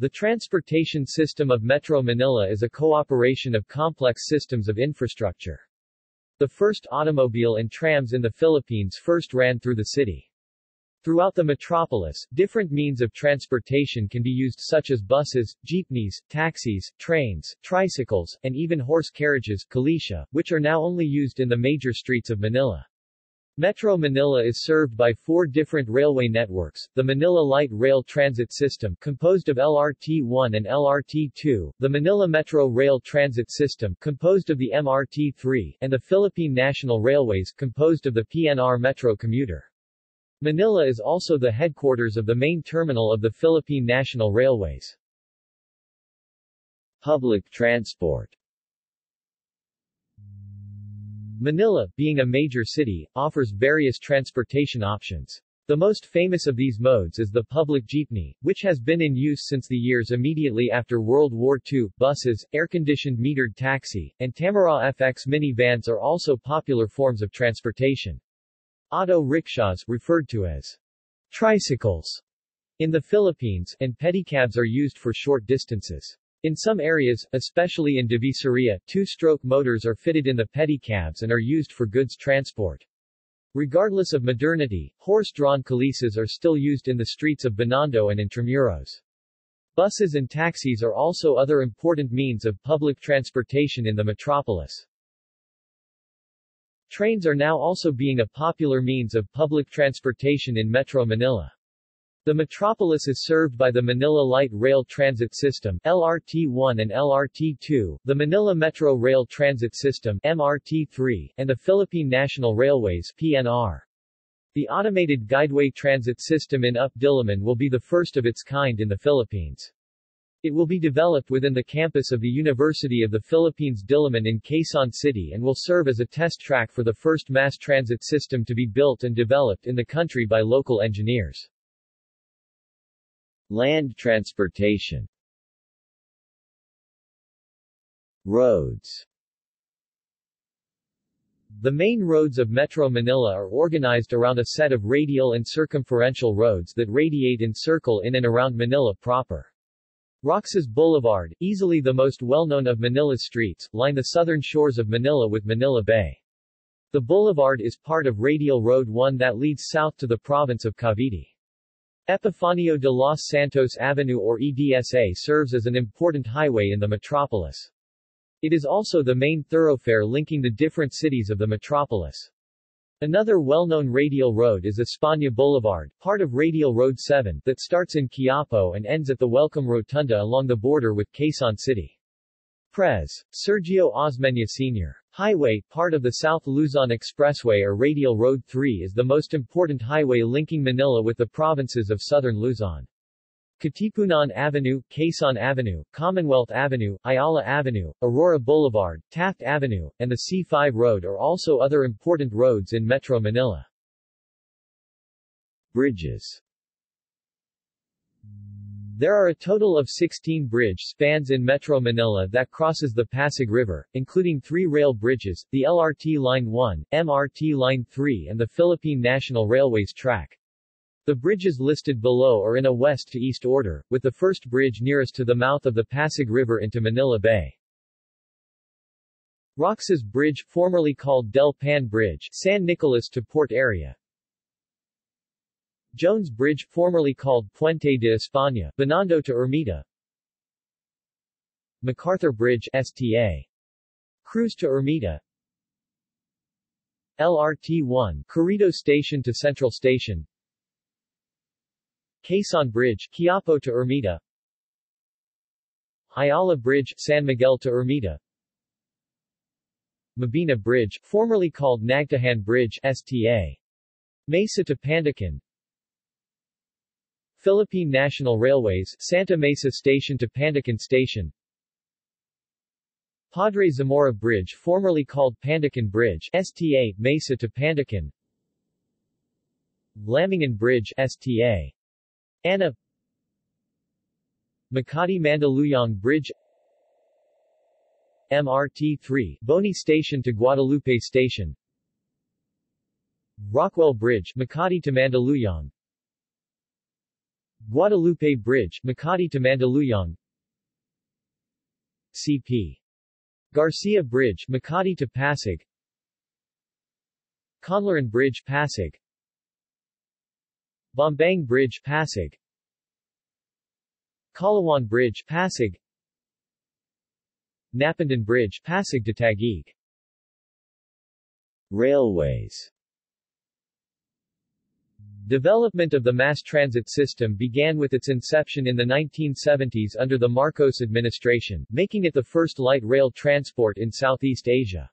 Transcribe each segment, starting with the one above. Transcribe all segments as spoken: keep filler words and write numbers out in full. The transportation system of Metro Manila is a cooperation of complex systems of infrastructure. The first automobile and trams in the Philippines first ran through the city. Throughout the metropolis, different means of transportation can be used such as buses, jeepneys, taxis, trains, tricycles, and even horse carriages, kalesa, which are now only used in the major streets of Manila. Metro Manila is served by four different railway networks, the Manila Light Rail Transit System composed of L R T one and L R T two, the Manila Metro Rail Transit System composed of the M R T three, and the Philippine National Railways composed of the P N R Metro Commuter. Manila is also the headquarters of the main terminal of the Philippine National Railways. Public transport. Manila, being a major city, offers various transportation options. The most famous of these modes is the public jeepney, which has been in use since the years immediately after World War Two. Buses, air-conditioned metered taxi, and Tamaraw F X minivans are also popular forms of transportation. Auto rickshaws, referred to as tricycles in the Philippines, and pedicabs are used for short distances. In some areas, especially in Divisoria, two-stroke motors are fitted in the pedicabs and are used for goods transport. Regardless of modernity, horse-drawn kalesas are still used in the streets of Binondo and Intramuros. Buses and taxis are also other important means of public transportation in the metropolis. Trains are now also being a popular means of public transportation in Metro Manila. The metropolis is served by the Manila Light Rail Transit System L R T one and L R T two, the Manila Metro Rail Transit System M R T three, and the Philippine National Railways P N R. The automated guideway transit system in U P Diliman will be the first of its kind in the Philippines. It will be developed within the campus of the University of the Philippines Diliman in Quezon City and will serve as a test track for the first mass transit system to be built and developed in the country by local engineers. Land transportation. Roads. The main roads of Metro Manila are organized around a set of radial and circumferential roads that radiate and circle in and around Manila proper. Roxas Boulevard, easily the most well-known of Manila's streets, line the southern shores of Manila with Manila Bay. The boulevard is part of Radial Road one that leads south to the province of Cavite. Epifanio de los Santos Avenue or E D S A serves as an important highway in the metropolis. It is also the main thoroughfare linking the different cities of the metropolis. Another well-known radial road is España Boulevard, part of Radial Road seven, that starts in Quiapo and ends at the Welcome Rotunda along the border with Quezon City. Pres. Sergio Osmeña Senior Highway, part of the South Luzon Expressway or Radial Road three, is the most important highway linking Manila with the provinces of southern Luzon. Katipunan Avenue, Quezon Avenue, Commonwealth Avenue, Ayala Avenue, Aurora Boulevard, Taft Avenue, and the C five Road are also other important roads in Metro Manila. Bridges. There are a total of sixteen bridge spans in Metro Manila that crosses the Pasig River, including three rail bridges, the L R T Line one, M R T Line three and the Philippine National Railways track. The bridges listed below are in a west-to-east order, with the first bridge nearest to the mouth of the Pasig River into Manila Bay. Roxas Bridge, formerly called Del Pan Bridge, San Nicolas to Port Area. Jones Bridge, formerly called Puente de España, Binondo to Ermita. MacArthur Bridge, S T A. Cruz to Ermita. L R T one, Corrido Station to Central Station. Quezon Bridge, Quiapo to Ermita. Ayala Bridge, San Miguel to Ermita. Mabina Bridge, formerly called Nagtahan Bridge, S T A. Mesa to Pandacan. Philippine National Railways, Santa Mesa Station to Pandacan Station. Padre Zamora Bridge, formerly called Pandacan Bridge, S T A, Mesa to Pandacan. Lamingan Bridge, S T A. Ana. Makati Mandaluyong Bridge, M R T three, Boni Station to Guadalupe Station. Rockwell Bridge, Makati to Mandaluyong. Guadalupe Bridge, Makati to Mandaluyong. C P. Garcia Bridge, Makati to Pasig. Conlaran Bridge, Pasig. Bombang Bridge, Pasig. Calawan Bridge, Pasig. Napandan Bridge, Pasig to Taguig. Railways. Development of the mass transit system began with its inception in the nineteen seventies under the Marcos administration, making it the first light rail transport in Southeast Asia.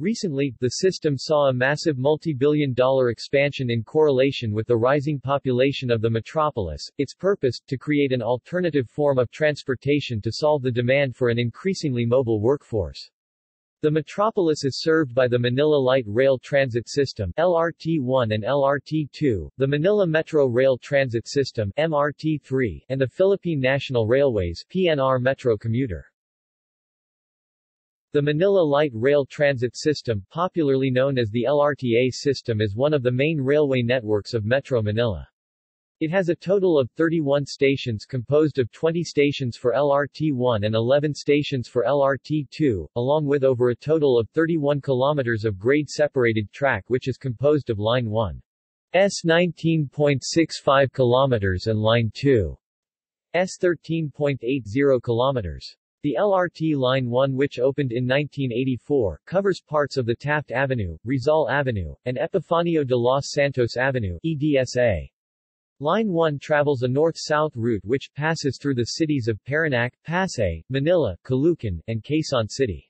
Recently, the system saw a massive multi-billion dollar expansion in correlation with the rising population of the metropolis. Its purpose, to create an alternative form of transportation to solve the demand for an increasingly mobile workforce. The metropolis is served by the Manila Light Rail Transit System L R T one and L R T two, the Manila Metro Rail Transit System M R T three, and the Philippine National Railways P N R Metro Commuter. The Manila Light Rail Transit System, popularly known as the L R T A system, is one of the main railway networks of Metro Manila. It has a total of thirty-one stations composed of twenty stations for L R T one and eleven stations for L R T two, along with over a total of thirty-one kilometers of grade-separated track which is composed of Line one's nineteen point six five kilometers and Line two's thirteen point eight zero kilometers. The L R T Line one, which opened in nineteen eighty-four, covers parts of the Taft Avenue, Rizal Avenue, and Epifanio de los Santos Avenue E D S A. Line one travels a north-south route which passes through the cities of Parañaque, Pasay, Manila, Caloocan, and Quezon City.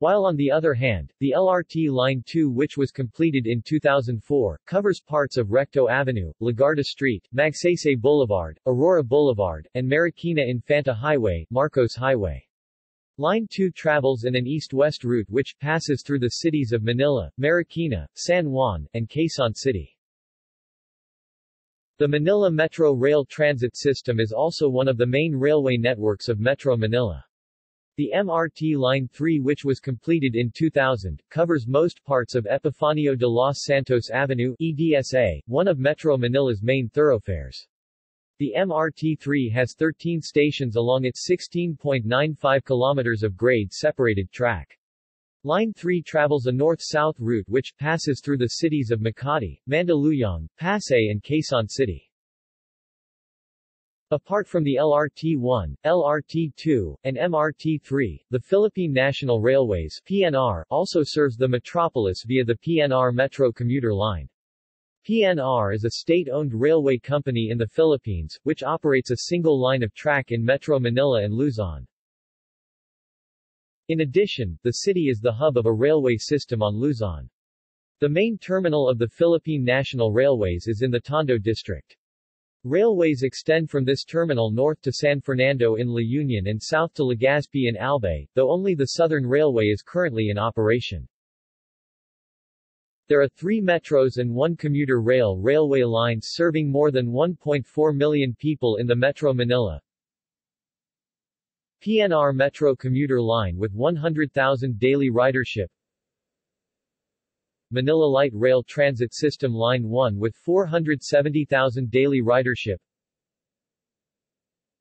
While on the other hand, the L R T Line two, which was completed in two thousand four, covers parts of Recto Avenue, Lagarda Street, Magsaysay Boulevard, Aurora Boulevard, and Marikina Infanta Highway, Marcos Highway. Line two travels in an east-west route which passes through the cities of Manila, Marikina, San Juan, and Quezon City. The Manila Metro Rail Transit System is also one of the main railway networks of Metro Manila. The M R T Line three, which was completed in two thousand, covers most parts of Epifanio de los Santos Avenue E D S A, one of Metro Manila's main thoroughfares. The M R T three has thirteen stations along its sixteen point nine five kilometers of grade-separated track. Line three travels a north-south route which passes through the cities of Makati, Mandaluyong, Pasay and Quezon City. Apart from the L R T one, L R T two, and M R T three, the Philippine National Railways P N R also serves the metropolis via the P N R Metro Commuter Line. P N R is a state-owned railway company in the Philippines, which operates a single line of track in Metro Manila and Luzon. In addition, the city is the hub of a railway system on Luzon. The main terminal of the Philippine National Railways is in the Tondo district. Railways extend from this terminal north to San Fernando in La Union and south to Legazpi in Albay, though only the Southern Railway is currently in operation. There are three metros and one commuter rail railway lines serving more than one point four million people in the Metro Manila. P N R Metro Commuter Line with one hundred thousand daily ridership. Manila Light Rail Transit System Line one with four hundred seventy thousand daily ridership.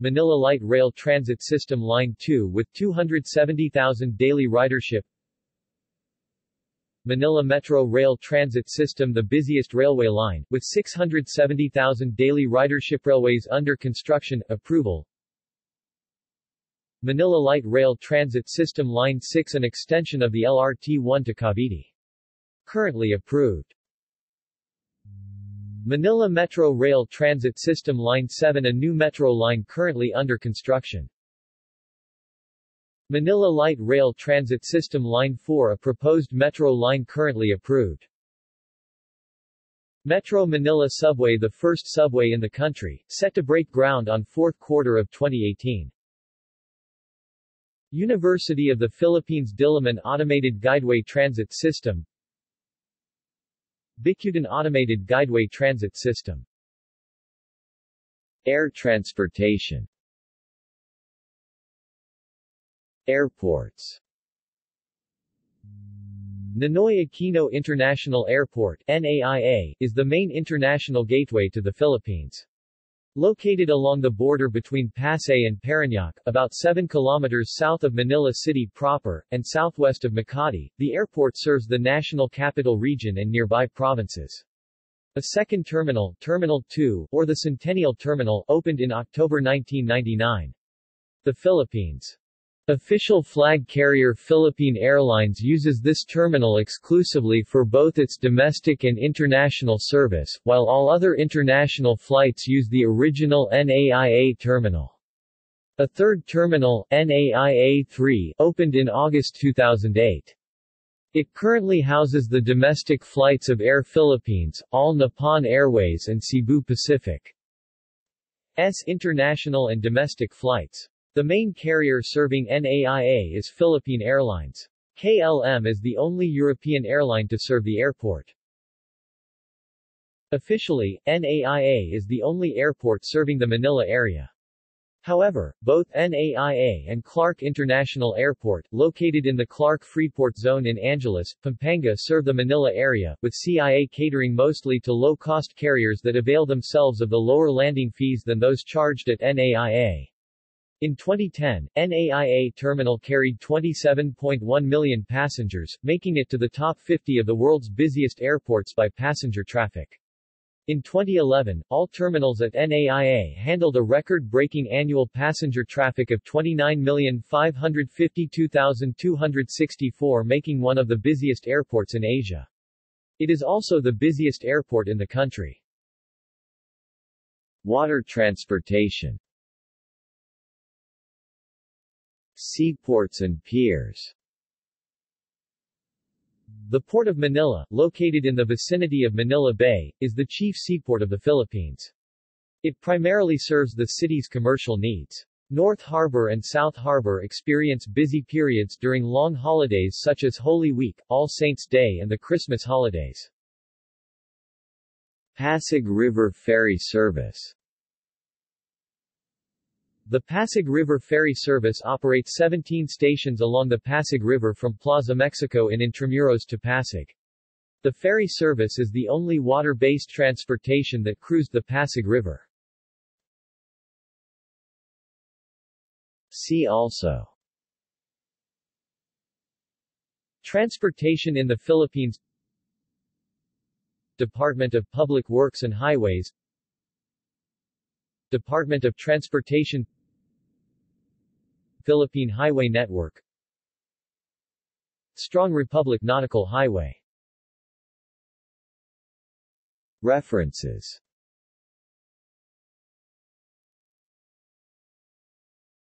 Manila Light Rail Transit System Line two with two hundred seventy thousand daily ridership. Manila Metro Rail Transit System, the busiest railway line, with six hundred seventy thousand daily ridership. Railways under construction, approval. Manila Light Rail Transit System Line six, an extension of the L R T one to Cavite. Currently approved. Manila Metro Rail Transit System Line seven, a new metro line currently under construction. Manila Light Rail Transit System Line four, a proposed metro line currently approved. Metro Manila Subway, the first subway in the country, set to break ground on fourth quarter of twenty eighteen. University of the Philippines Diliman Automated Guideway Transit System. Bicutan Automated Guideway Transit System. Air transportation. Airports. Ninoy Aquino International Airport N A I A, is the main international gateway to the Philippines. Located along the border between Pasay and Parañaque, about seven kilometers south of Manila City proper, and southwest of Makati, the airport serves the National Capital Region and nearby provinces. A second terminal, Terminal two, or the Centennial Terminal, opened in October nineteen ninety-nine. The Philippines' official flag carrier Philippine Airlines uses this terminal exclusively for both its domestic and international service, while all other international flights use the original N A I A terminal. A third terminal, N A I A three, opened in August two thousand eight. It currently houses the domestic flights of Air Philippines, All Nippon Airways and Cebu Pacific's international and domestic flights. The main carrier serving N A I A is Philippine Airlines. K L M is the only European airline to serve the airport. Officially, N A I A is the only airport serving the Manila area. However, both N A I A and Clark International Airport, located in the Clark-Freeport Zone in Angeles, Pampanga, serve the Manila area, with C I A catering mostly to low-cost carriers that avail themselves of the lower landing fees than those charged at N A I A. In twenty ten, N A I A terminal carried twenty-seven point one million passengers, making it to the top fifty of the world's busiest airports by passenger traffic. In twenty eleven, all terminals at N A I A handled a record-breaking annual passenger traffic of twenty-nine million five hundred fifty-two thousand two hundred sixty-four, making one of the busiest airports in Asia. It is also the busiest airport in the country. Water transportation. Seaports and piers. The Port of Manila, located in the vicinity of Manila Bay, is the chief seaport of the Philippines. It primarily serves the city's commercial needs. North Harbor and South Harbor experience busy periods during long holidays such as Holy Week, All Saints' Day and the Christmas holidays. Pasig River Ferry Service. The Pasig River Ferry Service operates seventeen stations along the Pasig River from Plaza Mexico in Intramuros to Pasig. The ferry service is the only water-based transportation that cruised the Pasig River. See also: Transportation in the Philippines, Department of Public Works and Highways, Department of Transportation, Philippine Highway Network, Strong Republic Nautical Highway. References.